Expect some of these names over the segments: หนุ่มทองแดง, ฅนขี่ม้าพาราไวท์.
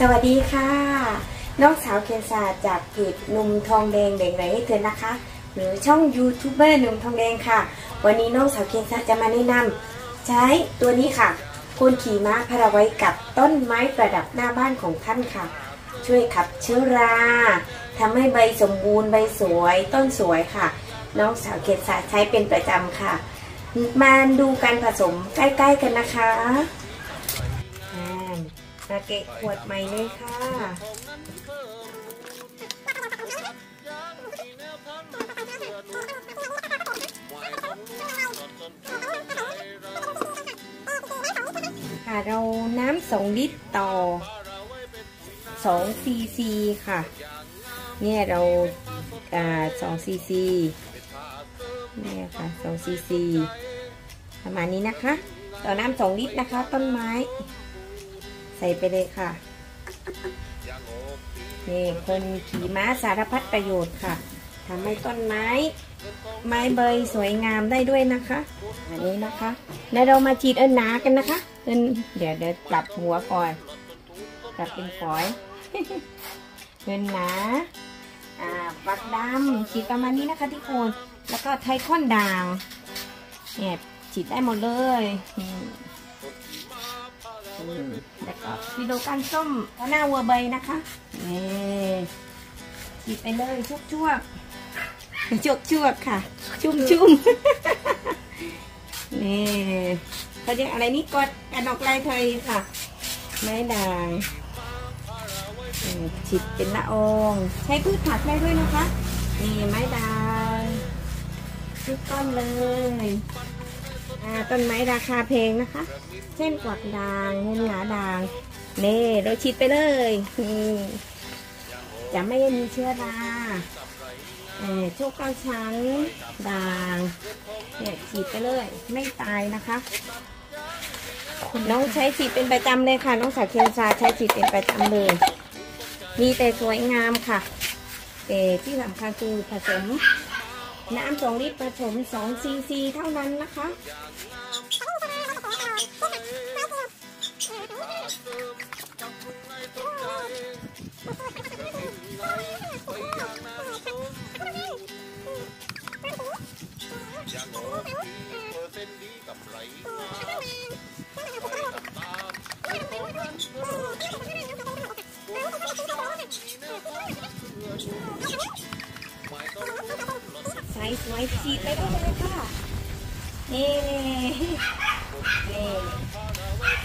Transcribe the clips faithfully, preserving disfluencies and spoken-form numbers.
สวัสดีค่ะน้องสาวเคนซาจากเพจหนุ่มทองแดงแบ่งไหลให้เธอนะคะหรือช่องยูทูบเบอร์หนุ่มทองแดงค่ะวันนี้น้องสาวเคนซาจะมาแนะนำใช้ตัวนี้ค่ะคุณขี่ม้าพาราไว้กับต้นไม้ประดับหน้าบ้านของท่านค่ะช่วยขับเชื้อราทำให้ใบสมบูรณ์ใบสวยต้นสวยค่ะน้องสาวเคนซาใช้เป็นประจำค่ะมาดูการผสมใกล้ๆกันนะคะมาเกะขวดใหม่เลยค่ะค่ะเราน้ำสองลิตรต่อสองซีซีค่ะเนี่ยเราอ่าสองซีซีเนี่ยค่ะสองซีซีประมาณนี้นะคะต่อน้ำสองลิตรนะคะต้นไม้ใส่ไปเลยค่ะนี่คนขี่ม้าสารพัดประโยชน์ค่ะทำให้ต้นไม้ไม้ใบสวยงามได้ด้วยนะคะอันนี้นะคะแล้วเรามาฉีดเอิ้นหนากันนะคะเอิ้นเดี๋ยวเดี๋ยวปรับหัวก่อนปรับเป็นฝอยเอิ้นหนาอ่าปักดำฉีดประมาณนี้นะคะที่โคนแล้วก็ไทค่อนด่างเนี่ยฉีดได้หมดเลยแล้วก็วิโดกันส้มก็หน้าวัวใบนะคะนี่ฉีดไปเลยชุบชุบชุบชุบค่ะชุ่มชุ่มนี่เขาเรียกอะไรนี่กดกันออกลายไทยค่ะไม้ด่างฉีดเป็นละอองใช้พืชผักได้ด้วยนะคะนี่ไม้ด่างชุบต้นเลยต้นไม้ราคาแพงนะคะเช่นกวักด่างเงินหนาด่างเน่เราฉีดไปเลยจะไม่มีเชื้อราโชคเก้าชั้นด่างเนี่ยฉีดไปเลยไม่ตายนะคะน้องใช้ฉีดเป็นประจำเลยค่ะน้องสาวเคนซาใช้ฉีดเป็นประจำเลยมีแต่สวยงามค่ะแต่ที่สำคัญคือผสมน้ำสองลิตรผสมสองซีซีเท่านั้นนะคะใส่สวยฉีดไปก็เลยค่ะเน่เน่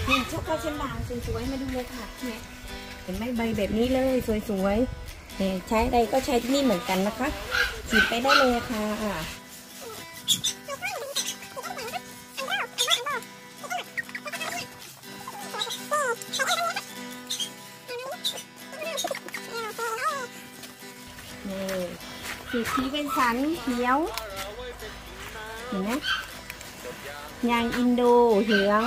นี่ช็อกโกแลตเชนด่างสวยๆมาดูเลยค่ะเนี่ยเห็นไหมใบแบบนี้เลยสวยๆเนี่ยใช้อะไรก็ใช้ที่นี่เหมือนกันนะคะฉีดไปได้เลยค่ะฉีดทีเป็นสันเขียวเห็นไหมยางอินโดเขียว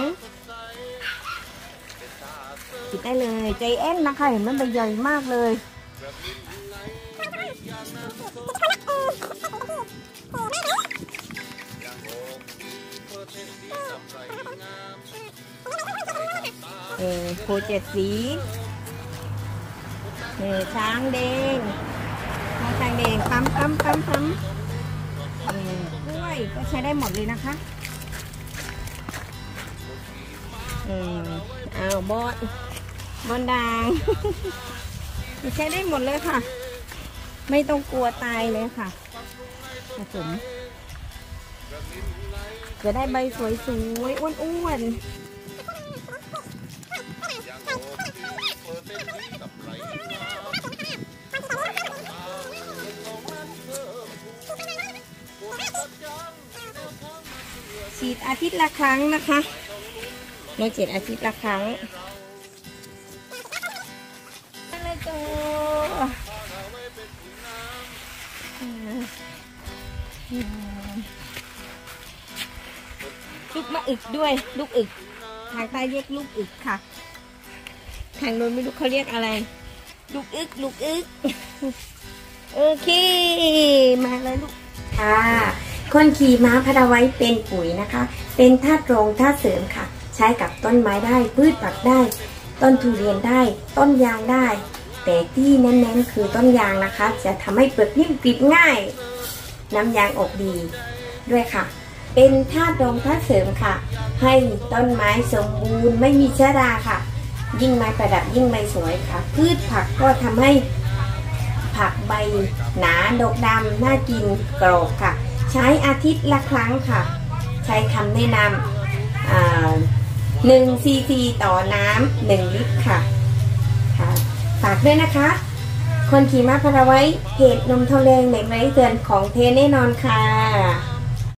ฉีดได้เลยใจแอนนะคะเห็นมันใบใหญ่มากเลยเออโคเจ็ดสีเออช้างแดงแตงเด่นปั๊มปั๊มปั๊มปั๊มกล้วยก็ใช้ได้หมดเลยนะคะอ้าวบอนบอนด่างใช้ได้หมดเลยค่ะไม่ต้องกลัวตายเลยค่ะผสมจะได้ใบสวยสวยอ้วนอ้วนฉีดอาทิตย์ละครั้งนะคะในเจ็ดอาทิตย์ละครั้งอะไรตัวลูกมะอึกด้วยลูกอึกทางใต้เรียกลูกอึกค่ะทางโน้นไม่รู้เขาเรียกอะไรลูกอึกลูกอึกโอเคมาเลยลูกค่ะคนขี่ม้าพาราไว้เป็นปุ๋ยนะคะเป็นธาตุรองธาตุเสริมค่ะใช้กับต้นไม้ได้พืชผักได้ ต้นทุเรียนได้ต้นยางได้แต่ที่เน้นๆคือต้นยางนะคะจะทำให้เปลือกนิ่มกริบง่ายน้ำยางออกดีด้วยค่ะเป็นธาตุรองธาตุเสริมค่ะให้ต้นไม้สมบูรณ์ไม่มีเชื้อราค่ะยิ่งไม้ประดับยิ่งใบสวยค่ะพืชผักก็ทำให้ผักใบหนาดกดำน่ากินกรอบค่ะใช้อาทิตย์ละครั้งค่ะใช้คำแนะนำหนึ่งซีซีต่อน้ำหนึ่งลิตรค่ะฝากด้วยนะคะคนขี่ม้าพาราไว้เพจนมทองแดงเด็กไร้เตือนของเทแน่นอนค่ะ